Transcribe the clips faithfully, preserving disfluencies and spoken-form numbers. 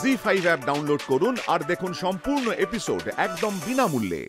জি five app download করুন আর দেখুন সম্পূর্ণ এপিসোড একদম বিনামূল্যে।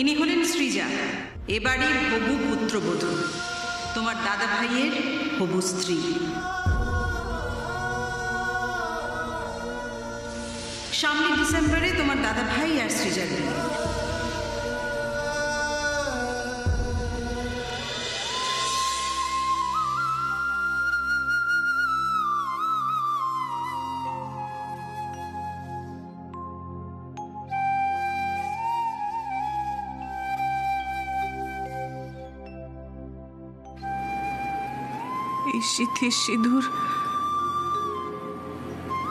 ইনি হলেন সৃজা, এ বাড়ির হবু পুত্রবধূ, তোমার দাদা ভাইয়ের হবু স্ত্রী। সামনে ডিসেম্বরে তোমার দাদা ভাই আর সৃজার বিয়ে। এই শীতের সিঁদুর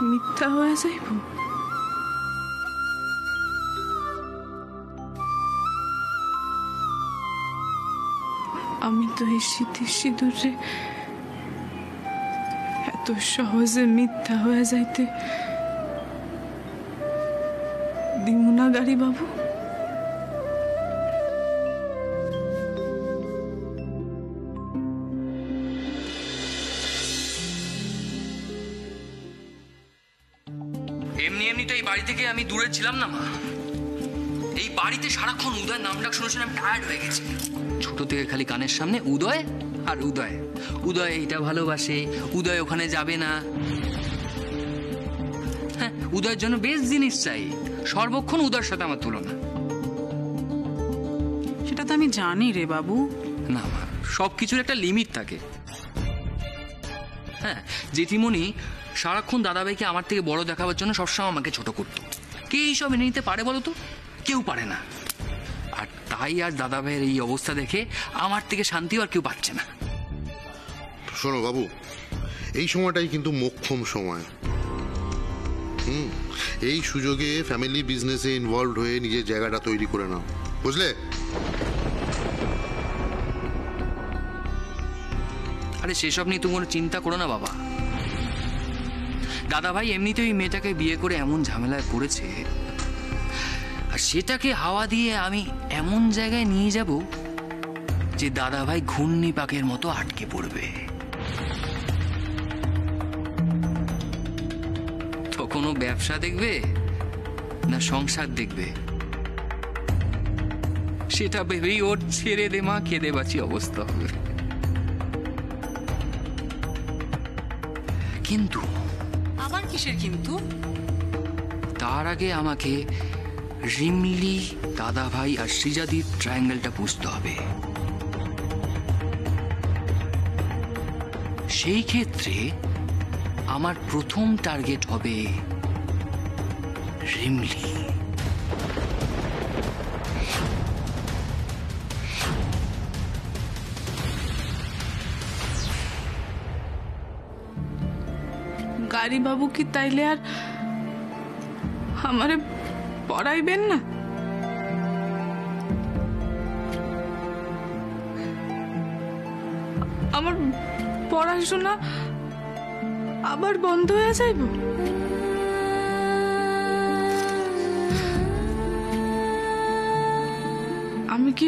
মিথ্যা হয়ে যাইব। আমি তো এই শীতের সিঁদুরে এত সহজে মিথ্যা হয়ে যাইতে দিমু না গাড়ি বাবু। এমনি এমনিতে এই বাড়ি থেকে আমি দূরে ছিলাম না মা। এই বাড়িতে সারাক্ষণ উদয় নাম ডাক শুনেছেন, আমি টায়ার্ড হয়ে গেছি। ছোট থেকে খালি কানের সামনে উদয় আর উদয়, উদয় এটা ভালোবাসে, উদয় ওখানে যাবে না। হ্যাঁ, উদয়ের জন্য বেশ জিনিস চাই, সর্বক্ষণ উদয়ের সাথে আমার তুলনা। সেটা তো আমি জানি রে বাবু। না মা, সবকিছুর একটা লিমিট থাকে। হ্যাঁ, জেঠিমণি সারাক্ষণ দাদাভাইকে আমার থেকে বড় দেখাবার জন্য সবসময় আমাকে ছোট করতো। কে এইসব এনে নিতে পারে বলো তো? কেউ পারে না। আর তাই আর দাদাভাইয়ের এই অবস্থা দেখে আমার থেকে শান্তিও আর কেউ পাচ্ছে না। শোনো বাবু, এই সময়টাই কিন্তু মোক্ষম সময়। হুম, এই সুযোগে ফ্যামিলি বিজনেসে ইনভলভ হয়ে নিজের জায়গাটা তৈরি করে নাও, বুঝলে? আরে সেসব নিয়ে তুমি কোনো চিন্তা করো না বাবা। দাদা ভাই এমনিতে ওই মেয়েটাকে বিয়ে করে এমন ঝামেলায় পড়েছে, আর সেটাকে হাওয়া দিয়ে আমি এমন জায়গায় নিয়ে যাব যে দাদা ভাই ঘূর্ণি পাকের মতো আটকে পড়বে। তখন ও ব্যবসা দেখবে না সংসার দেখবে, সেটা ভেবেই ওর ছেড়ে দে মা কেঁদে বাঁচি অবস্থা হবে। কিন্তু কিন্তু তার আগে আমাকে রিমলি, দাদা ভাই আর সৃজাদির ট্রায়াঙ্গেলটা বুঝতে হবে। সেই ক্ষেত্রে আমার প্রথম টার্গেট হবে রিমলি। গাড়ি বাবু কি তাইলে আর আমারে পড়াইবেন না? আমার পড়াশোনা আবার বন্ধ হয়ে যাইব। আমি কি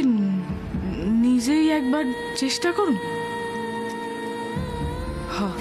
নিজেই একবার চেষ্টা করুন? হ্যাঁ,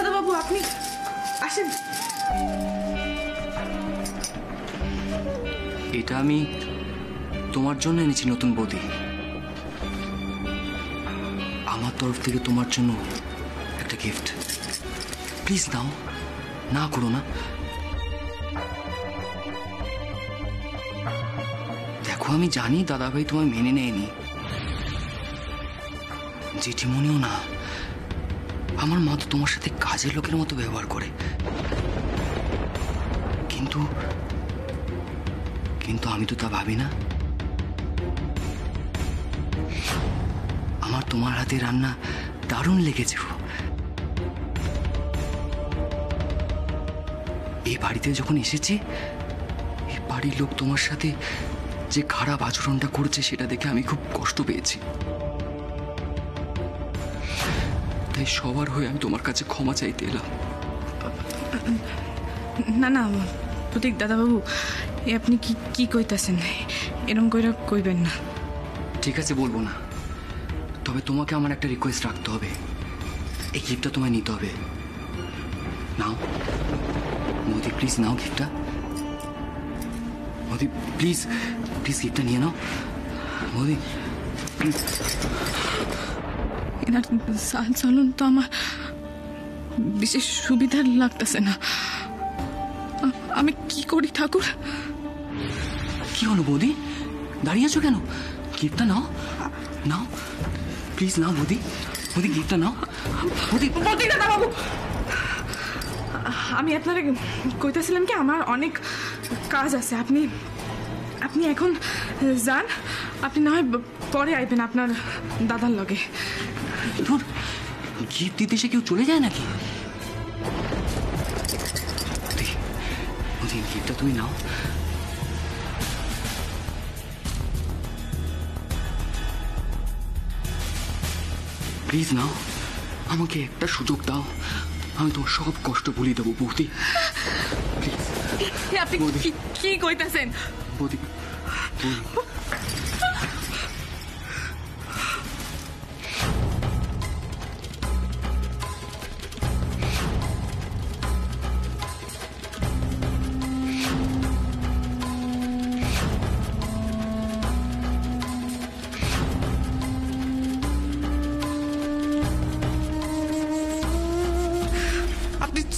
দাদাবাবু আপনি আসেন। এটা আমি তোমার জন্য এনেছি নতুন বৌদি। আমার তরফ থেকে তোমার জন্য একটা গিফট, প্লিজ নাও, না করো না। দেখো আমি জানি দাদা ভাই তোমায় মেনে নেয়নি, জেঠিমনিও না, আমার মা তো তোমার সাথে কাজের লোকের মতো ব্যবহার করে, কিন্তু কিন্তু আমি তো তা ভাবি না। আমার তোমার হাতে রান্না দারুণ লেগেছে। এই বাড়িতে যখন এসেছি এই বাড়ির লোক তোমার সাথে যে খারাপ আচরণটা করছে সেটা দেখে আমি খুব কষ্ট পেয়েছি, তাই সবার হয়ে আমি তোমার কাছে ক্ষমা চাইতে এলাম। না না প্রতীক দাদাবাবু, এ আপনি কি কি কইতাছেন? এরম কইরা কইবেন না। ঠিক আছে বলবো না, তবে তোমাকে আমার একটা রিকোয়েস্ট রাখতে হবে, এই গিফটটা তোমায় নিতে হবে। নাও মোদি, প্লিজ নাও গিফটটা, মোদি প্লিজ প্লিজ গিফটটা নিয়ে নাও মোদি প্লিজ। এনার সালন তো আমার বিশেষ সুবিধা লাগতেছে না, আমি কি করি ঠাকুর? কি হলো বৌদি, দাঁড়িয়ে আছো কেন? গিফটটা নাও নাও প্লিজ, নাও বৌদি, বৌদি গিফটটা নাও। আমি আপনারা কইতেছিলাম কি আমার অনেক কাজ আছে, আপনি আপনি এখন যান, আপনি না হয় পরে আইবেন আপনার দাদার লগে। ধুর, গিফট দিতে সে কেউ চলে যায় নাকি? গিফটটা তুমি নাও। প্লিজ নাও, আমাকে একটা সুযোগ দাও, আমি তোমার সব কষ্ট ভুলিয়ে দেবো বৌদি। প্লিজ, আপনি কি কইতাছেন বৌদি?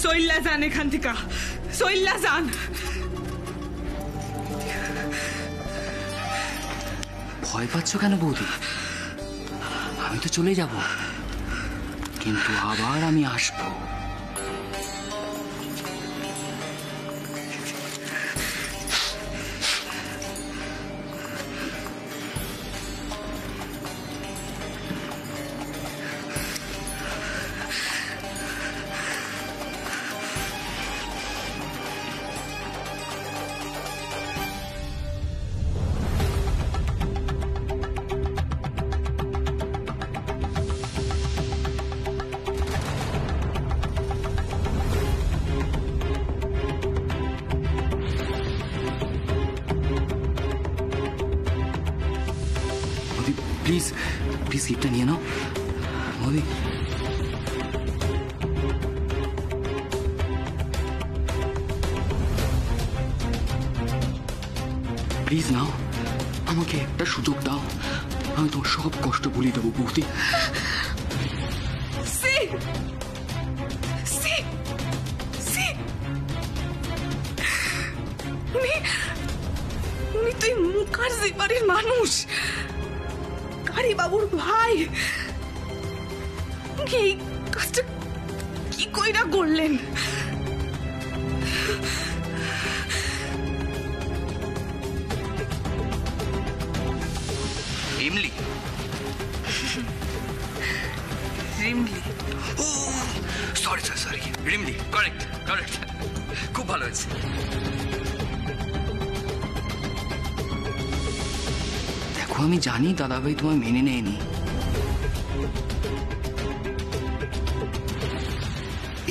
সইল্লা যান এখান থেকে, সইল্লা যান। ভয় পাচ্ছ কেন বৌদি? আমি তো চলে যাব, কিন্তু আবার আমি আসবো। প্লিজ প্লিজ গিফটটা নিয়ে নাও মোদি। প্লিজ নাও, আমাকে একটা সুযোগ দাও, আমি তোমার সব কষ্ট ভুলিয়ে দেবো বৌদি। উনি তুই মুখার্জি বাড়ির মানুষ, আরে বাবুর ভাই, এই কাজটা কি কইরা করলেন? রিমলি রিমলি ও sorry sir sorry Rimli correct correct খুব ভালো হয়েছে। আমি জানি দাদা ভাই তোমায় মেনে নেয়নি,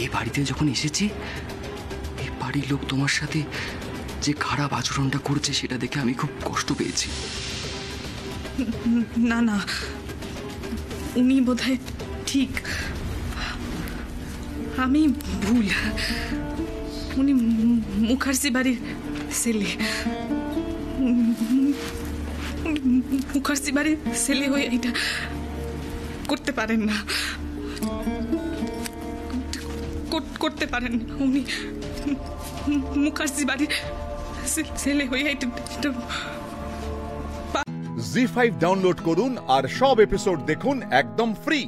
এই বাড়িতে যখন এসেছি এই বাড়ির লোক তোমার সাথে যে খারাপ আচরণটা করছে সেটা দেখে আমি খুব কষ্ট পেয়েছি। না না উনি বোধহয় ঠিক, আমি ভুল। উনি মুখার্জি বাড়ির ছেলে, মুখার্জি বাড়ির ছেলে হয়ে এটা করতে পারেন না, করতে পারেন না। উনি জি ফাইভ डाउनलोड करुन और सब एपिसोड देखुन एकदम फ्री।